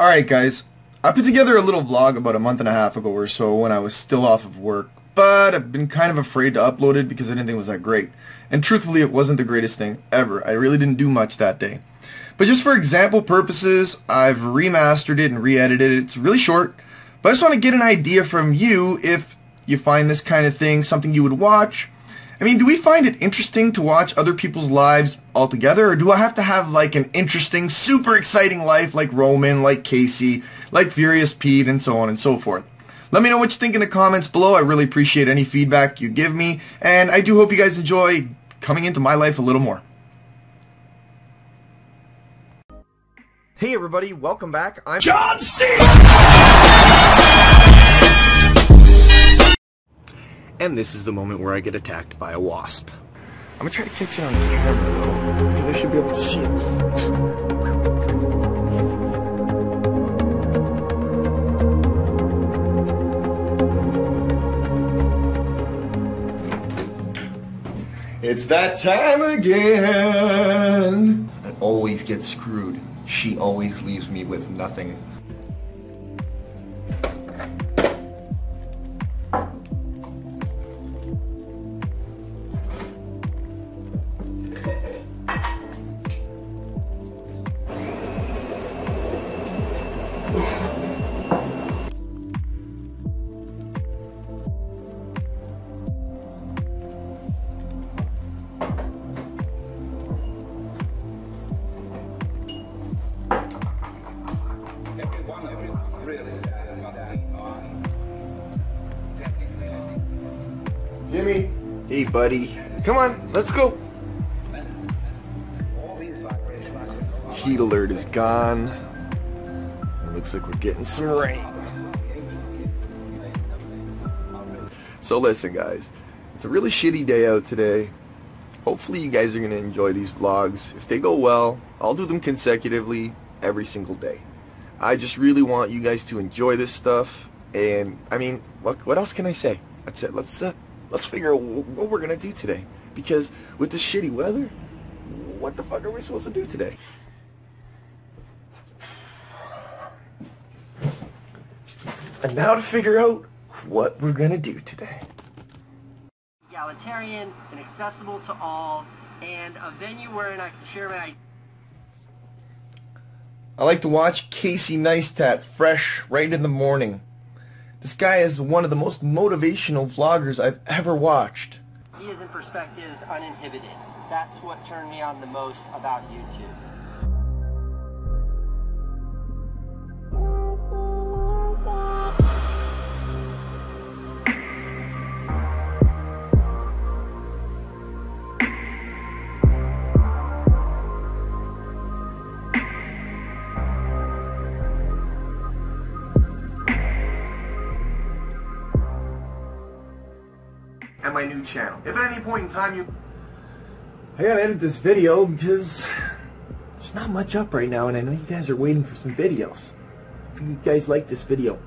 Alright guys, I put together a little vlog about a month and a half ago or so when I was still off of work, but I've been kind of afraid to upload it because I didn't think it was that great. And truthfully, it wasn't the greatest thing ever. I really didn't do much that day. But just for example purposes, I've remastered it and re-edited it. It's really short, but I just want to get an idea from you if you find this kind of thing something you would watch. I mean, do we find it interesting to watch other people's lives altogether, or do I have to have like an interesting, super exciting life like Roman, like Casey, like Furious Pete, and so on and so forth? Let me know what you think in the comments below. I really appreciate any feedback you give me, and I do hope you guys enjoy coming into my life a little more. Hey everybody, welcome back. I'm John C! And this is the moment where I get attacked by a wasp. I'm gonna try to catch it on camera though, because I should be able to see it. It's that time again! I always get screwed. She always leaves me with nothing. Jimmy, hey buddy, come on, let's go. Heat alert is gone. It looks like we're getting some rain. So listen guys, it's a really shitty day out today. Hopefully you guys are going to enjoy these vlogs. If they go well, I'll do them consecutively every single day. I just really want you guys to enjoy this stuff, and I mean, what else can I say? That's it. Let's figure out what we're gonna do today, because with this shitty weather, what the fuck are we supposed to do today? And now to figure out what we're gonna do today. Egalitarian and accessible to all, and a venue wherein I can share my ideas. I like to watch Casey Neistat fresh right in the morning. This guy is one of the most motivational vloggers I've ever watched. Ideas and perspectives uninhibited. That's what turned me on the most about YouTube. And my new channel. If at any point in time you... I gotta edit this video because there's not much up right now, and I know you guys are waiting for some videos. I think you guys like this video.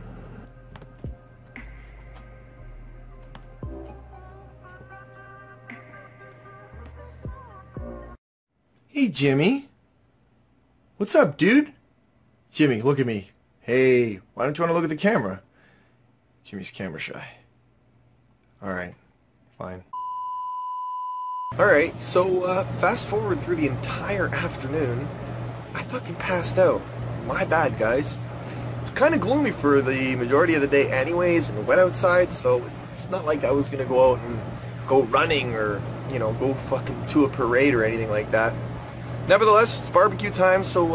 Hey Jimmy. What's up, dude? Jimmy, look at me. Hey, why don't you want to look at the camera? Jimmy's camera shy. Alright. Fine. Alright, so fast forward through the entire afternoon. I fucking passed out. My bad, guys. It was kind of gloomy for the majority of the day anyways, and wet outside, so it's not like I was going to go out and go running or, you know, go fucking to a parade or anything like that. Nevertheless, it's barbecue time, so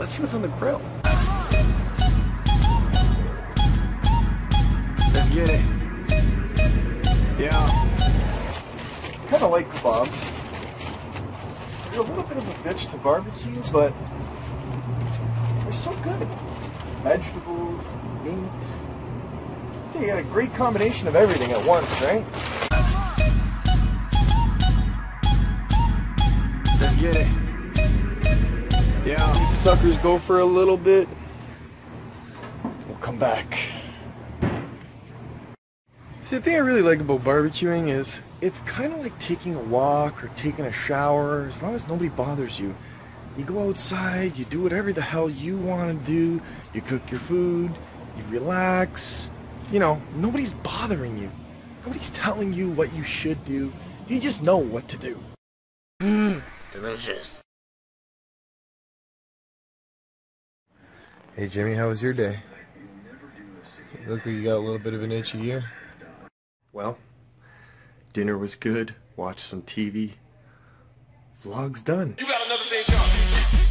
let's see what's on the grill. Let's get it. Yeah. I kind of like kebabs. They're a little bit of a bitch to barbecue, but they're so good. Vegetables, meat. So you got a great combination of everything at once, right? Let's get it. Yeah. These suckers go for a little bit. We'll come back. See, the thing I really like about barbecuing is it's kind of like taking a walk or taking a shower, as long as nobody bothers you. You go outside, you do whatever the hell you want to do, you cook your food, you relax, you know, nobody's bothering you, nobody's telling you what you should do, you just know what to do. Mmm, delicious. Hey Jimmy, how was your day? Look like you got a little bit of an itchy ear. Well, dinner was good, watched some TV, vlog's done. You got another thing coming.